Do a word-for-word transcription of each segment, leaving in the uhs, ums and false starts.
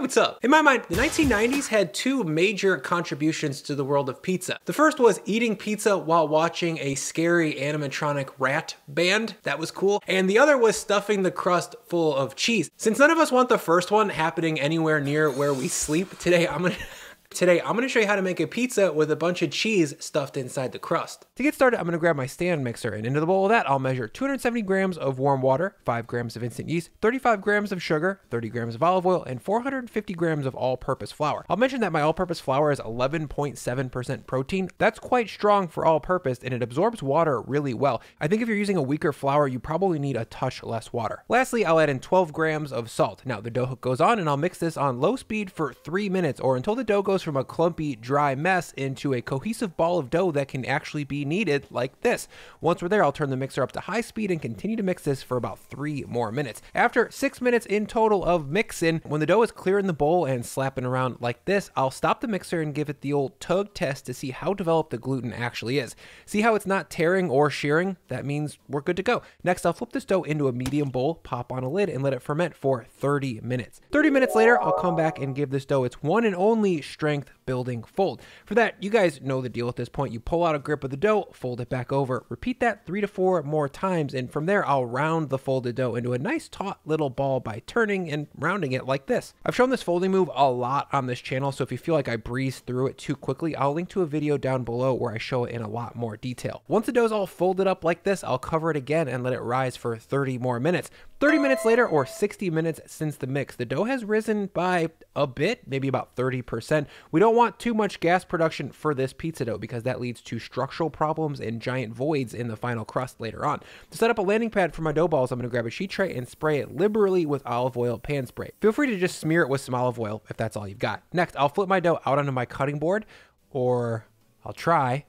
Hey, what's up? In my mind, the nineteen nineties had two major contributions to the world of pizza. The first was eating pizza while watching a scary animatronic rat band. That was cool. And the other was stuffing the crust full of cheese. Since none of us want the first one happening anywhere near where we sleep, today I'm gonna... Today, I'm gonna show you how to make a pizza with a bunch of cheese stuffed inside the crust. To get started, I'm gonna grab my stand mixer, and into the bowl of that, I'll measure two hundred seventy grams of warm water, five grams of instant yeast, thirty-five grams of sugar, thirty grams of olive oil, and four hundred fifty grams of all-purpose flour. I'll mention that my all-purpose flour is eleven point seven percent protein. That's quite strong for all-purpose, and it absorbs water really well. I think if you're using a weaker flour, you probably need a touch less water. Lastly, I'll add in twelve grams of salt. Now, the dough hook goes on, and I'll mix this on low speed for three minutes, or until the dough goes from a clumpy, dry mess into a cohesive ball of dough that can actually be kneaded like this. Once we're there, I'll turn the mixer up to high speed and continue to mix this for about three more minutes. After six minutes in total of mixing, when the dough is clear in the bowl and slapping around like this, I'll stop the mixer and give it the old tug test to see how developed the gluten actually is. See how it's not tearing or shearing? That means we're good to go. Next, I'll flip this dough into a medium bowl, pop on a lid, and let it ferment for thirty minutes. thirty minutes later, I'll come back and give this dough its one and only strength building fold. For that, you guys know the deal at this point. You pull out a grip of the dough, fold it back over, repeat that three to four more times, and from there I'll round the folded dough into a nice taut little ball by turning and rounding it like this. I've shown this folding move a lot on this channel, so if you feel like I breezed through it too quickly, I'll link to a video down below where I show it in a lot more detail. Once the dough's all folded up like this, I'll cover it again and let it rise for thirty more minutes. thirty minutes later, or sixty minutes since the mix, the dough has risen by a bit, maybe about thirty percent. We don't want too much gas production for this pizza dough because that leads to structural problems and giant voids in the final crust later on. To set up a landing pad for my dough balls, I'm gonna grab a sheet tray and spray it liberally with olive oil pan spray. Feel free to just smear it with some olive oil if that's all you've got. Next, I'll flip my dough out onto my cutting board, or I'll try.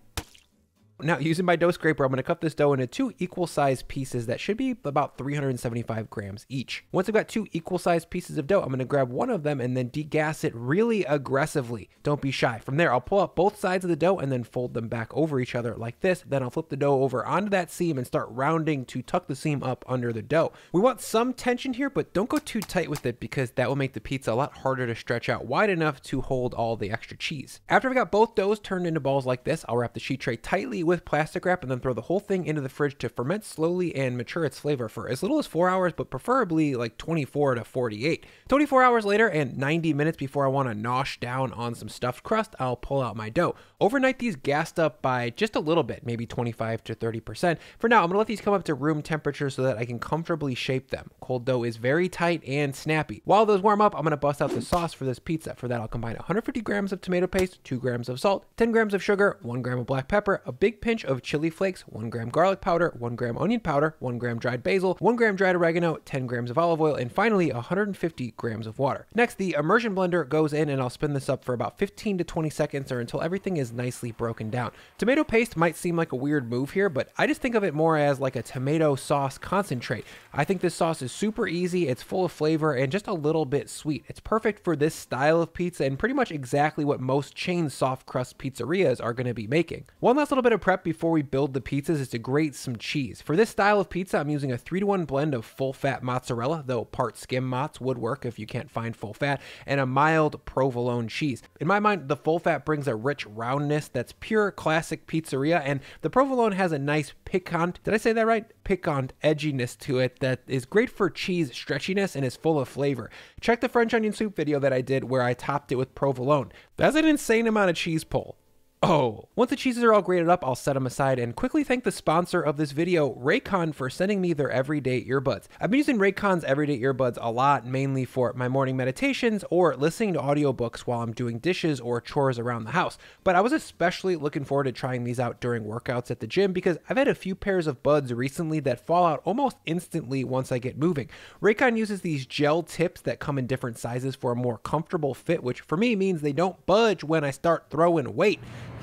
Now, using my dough scraper, I'm gonna cut this dough into two equal sized pieces that should be about three hundred seventy-five grams each. Once I've got two equal sized pieces of dough, I'm gonna grab one of them and then degas it really aggressively. Don't be shy. From there, I'll pull up both sides of the dough and then fold them back over each other like this. Then I'll flip the dough over onto that seam and start rounding to tuck the seam up under the dough. We want some tension here, but don't go too tight with it because that will make the pizza a lot harder to stretch out wide enough to hold all the extra cheese. After I've got both doughs turned into balls like this, I'll wrap the sheet tray tightly with with plastic wrap and then throw the whole thing into the fridge to ferment slowly and mature its flavor for as little as four hours, but preferably like twenty-four to forty-eight. twenty-four hours later and ninety minutes before I want to nosh down on some stuffed crust, I'll pull out my dough. Overnight, these gassed up by just a little bit, maybe twenty-five to thirty percent. For now, I'm gonna let these come up to room temperature so that I can comfortably shape them. Cold dough is very tight and snappy. While those warm up, I'm gonna bust out the sauce for this pizza. For that, I'll combine one hundred fifty grams of tomato paste, two grams of salt, ten grams of sugar, one gram of black pepper, a big pinch of chili flakes, one gram garlic powder, one gram onion powder, one gram dried basil, one gram dried oregano, ten grams of olive oil, and finally one hundred fifty grams of water. Next, the immersion blender goes in and I'll spin this up for about fifteen to twenty seconds or until everything is nicely broken down. Tomato paste might seem like a weird move here, but I just think of it more as like a tomato sauce concentrate. I think this sauce is super easy, it's full of flavor, and just a little bit sweet. It's perfect for this style of pizza and pretty much exactly what most chain soft crust pizzerias are gonna be making. One last little bit of prep before we build the pizzas is to grate some cheese. For this style of pizza, I'm using a three to one blend of full-fat mozzarella, though part skim mozz would work if you can't find full-fat, and a mild provolone cheese. In my mind, the full-fat brings a rich roundness that's pure classic pizzeria, and the provolone has a nice piquant, did I say that right? Piquant edginess to it that is great for cheese stretchiness and is full of flavor. Check the French onion soup video that I did where I topped it with provolone. That's an insane amount of cheese pull. Oh, once the cheeses are all grated up, I'll set them aside and quickly thank the sponsor of this video, Raycon, for sending me their everyday earbuds. I've been using Raycon's everyday earbuds a lot, mainly for my morning meditations or listening to audiobooks while I'm doing dishes or chores around the house. But I was especially looking forward to trying these out during workouts at the gym because I've had a few pairs of buds recently that fall out almost instantly once I get moving. Raycon uses these gel tips that come in different sizes for a more comfortable fit, which for me means they don't budge when I start throwing weight.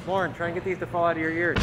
Lauren, try and get these to fall out of your ears.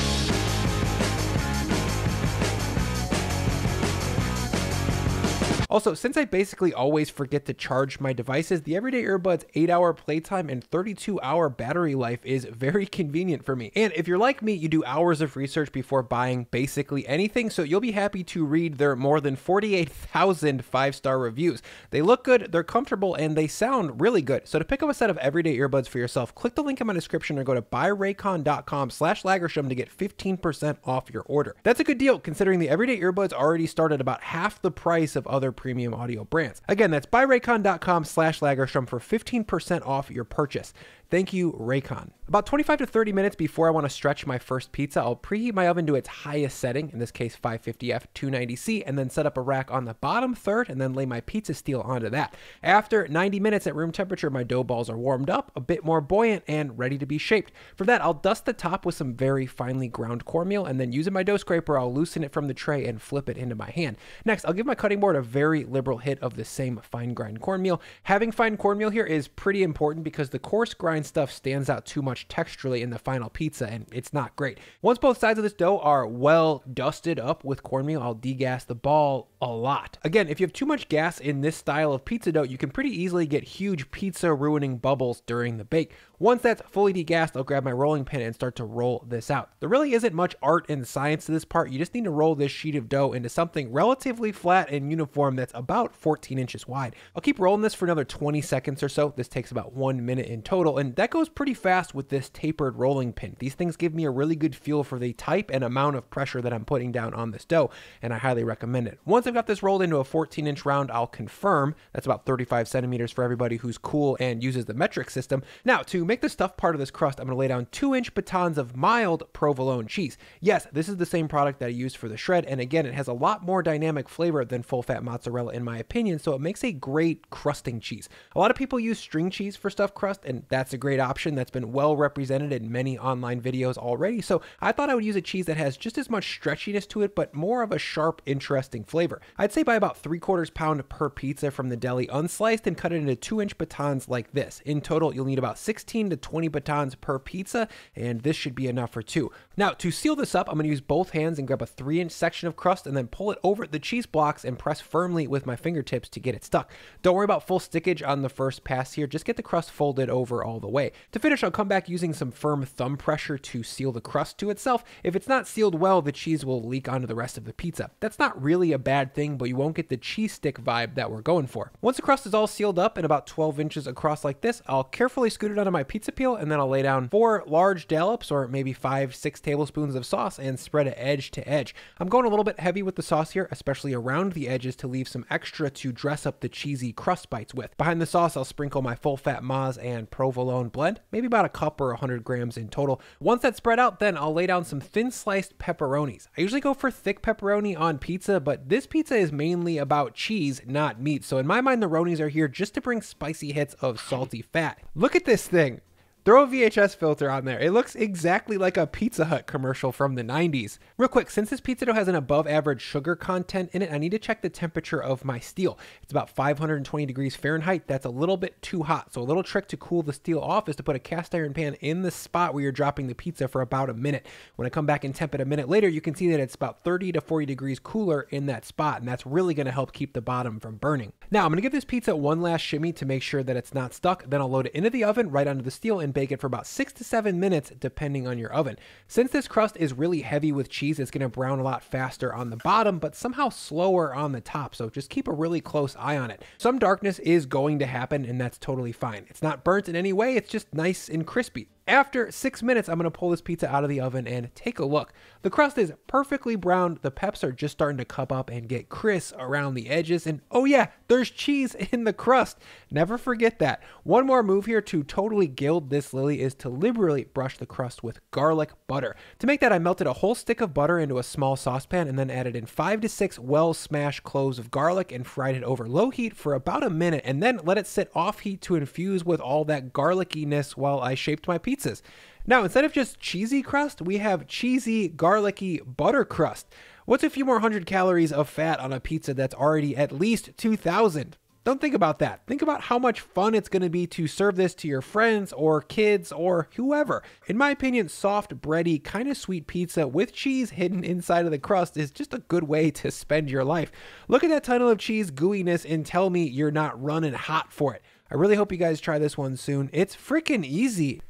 Also, since I basically always forget to charge my devices, the Everyday Earbuds eight hour playtime and thirty-two hour battery life is very convenient for me. And if you're like me, you do hours of research before buying basically anything, so you'll be happy to read their more than forty-eight thousand five-star reviews. They look good, they're comfortable, and they sound really good. So to pick up a set of Everyday Earbuds for yourself, click the link in my description or go to buy raycon dot com slash lagerstrom to get fifteen percent off your order. That's a good deal considering the Everyday Earbuds already start at about half the price of other premium audio brands. Again, that's buy raycon dot com slash lagerstrom for fifteen percent off your purchase. Thank you, Raycon. About twenty-five to thirty minutes before I want to stretch my first pizza, I'll preheat my oven to its highest setting, in this case five fifty F two ninety C, and then set up a rack on the bottom third and then lay my pizza steel onto that. After ninety minutes at room temperature, my dough balls are warmed up, a bit more buoyant, and ready to be shaped. For that, I'll dust the top with some very finely ground cornmeal, and then using my dough scraper, I'll loosen it from the tray and flip it into my hand. Next, I'll give my cutting board a very liberal hit of the same fine grind cornmeal. Having fine cornmeal here is pretty important because the coarse grind stuff stands out too much texturally in the final pizza, and it's not great. Once both sides of this dough are well dusted up with cornmeal, I'll degas the ball a lot. Again, if you have too much gas in this style of pizza dough, you can pretty easily get huge pizza ruining bubbles during the bake. Once that's fully degassed, I'll grab my rolling pin and start to roll this out. There really isn't much art and science to this part. You just need to roll this sheet of dough into something relatively flat and uniform that's about fourteen inches wide. I'll keep rolling this for another twenty seconds or so. This takes about one minute in total, and that goes pretty fast with this tapered rolling pin. These things give me a really good feel for the type and amount of pressure that I'm putting down on this dough, and I highly recommend it. Once I've got this rolled into a fourteen inch round, I'll confirm. That's about thirty-five centimeters for everybody who's cool and uses the metric system. Now, to make the stuffed part of this crust, I'm going to lay down two inch batons of mild provolone cheese. Yes, this is the same product that I used for the shred, and again, it has a lot more dynamic flavor than full-fat mozzarella in my opinion, so it makes a great crusting cheese. A lot of people use string cheese for stuffed crust, and that's a great option that's been well represented in many online videos already, so I thought I would use a cheese that has just as much stretchiness to it, but more of a sharp, interesting flavor. I'd say buy about three quarters pound per pizza from the deli unsliced and cut it into two inch batons like this. In total, you'll need about sixteen to twenty batons per pizza, and this should be enough for two. Now, to seal this up, I'm going to use both hands and grab a three inch section of crust and then pull it over the cheese blocks and press firmly with my fingertips to get it stuck. Don't worry about full stickage on the first pass here, just get the crust folded over all the way. To finish, I'll come back using some firm thumb pressure to seal the crust to itself. If it's not sealed well, the cheese will leak onto the rest of the pizza. That's not really a bad thing, but you won't get the cheese stick vibe that we're going for. Once the crust is all sealed up and about twelve inches across like this, I'll carefully scoot it onto my pizza peel, and then I'll lay down four large dollops or maybe five, six tablespoons of sauce and spread it edge to edge. I'm going a little bit heavy with the sauce here, especially around the edges to leave some extra to dress up the cheesy crust bites with. Behind the sauce, I'll sprinkle my full-fat mozz and provolone blend, maybe about a cup or one hundred grams in total. Once that's spread out, then I'll lay down some thin sliced pepperonis. I usually go for thick pepperoni on pizza, but this pizza is mainly about cheese, not meat. So in my mind, the ronis are here just to bring spicy hits of salty fat. Look at this thing. Throw a V H S filter on there. It looks exactly like a Pizza Hut commercial from the nineties. Real quick, since this pizza dough has an above average sugar content in it, I need to check the temperature of my steel. It's about five hundred twenty degrees Fahrenheit. That's a little bit too hot. So a little trick to cool the steel off is to put a cast iron pan in the spot where you're dropping the pizza for about a minute. When I come back and temp it a minute later, you can see that it's about thirty to forty degrees cooler in that spot. And that's really gonna help keep the bottom from burning. Now I'm gonna give this pizza one last shimmy to make sure that it's not stuck. Then I'll load it into the oven right onto the steel and bake it for about six to seven minutes depending on your oven. Since this crust is really heavy with cheese, it's going to brown a lot faster on the bottom, but somehow slower on the top, so just keep a really close eye on it. Some darkness is going to happen, and that's totally fine. It's not burnt in any way, it's just nice and crispy. After six minutes, I'm going to pull this pizza out of the oven and take a look. The crust is perfectly browned. The peps are just starting to cup up and get crisp around the edges. And oh yeah, there's cheese in the crust. Never forget that. One more move here to totally gild this lily is to liberally brush the crust with garlic butter. To make that, I melted a whole stick of butter into a small saucepan and then added in five to six well-smashed cloves of garlic and fried it over low heat for about a minute, and then let it sit off heat to infuse with all that garlickiness while I shaped my pizza. Pizzas. Now, instead of just cheesy crust, we have cheesy, garlicky butter crust. What's a few more hundred calories of fat on a pizza that's already at least two thousand? Don't think about that. Think about how much fun it's going to be to serve this to your friends or kids or whoever. In my opinion, soft, bready, kind of sweet pizza with cheese hidden inside of the crust is just a good way to spend your life. Look at that tunnel of cheese gooiness and tell me you're not running hot for it. I really hope you guys try this one soon. It's freaking easy.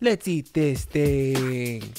Let's eat this thing.